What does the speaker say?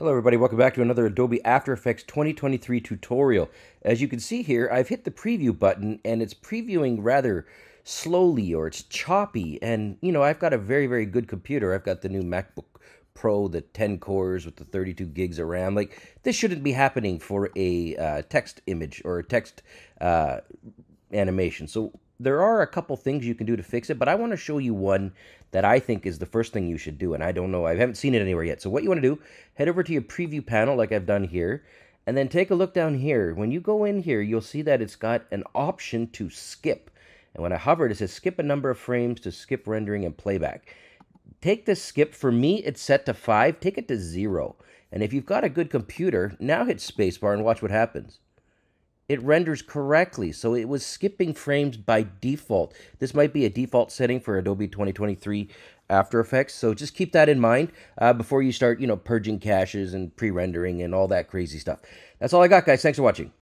Hello everybody, welcome back to another Adobe After Effects 2023 tutorial. As you can see here, I've hit the preview button and it's previewing rather slowly, or it's choppy, and you know, I've got a very, very good computer. I've got the new MacBook Pro, the 10 cores with the 32 gigs of RAM. Like, this shouldn't be happening for a text image or a text animation. So there are a couple things you can do to fix it, but I want to show you one that I think is the first thing you should do, and I don't know, I haven't seen it anywhere yet. So what you want to do, head over to your preview panel like I've done here, and then take a look down here. When you go in here, you'll see that it's got an option to skip. And when I hover it, it says skip a number of frames to skip rendering and playback. Take this skip, for me it's set to 5, take it to 0. And if you've got a good computer, now hit spacebar and watch what happens. It renders correctly, so it was skipping frames by default. This might be a default setting for Adobe 2023 After Effects, so just keep that in mind before you start, you know, purging caches and pre-rendering and all that crazy stuff. That's all I got, guys. Thanks for watching.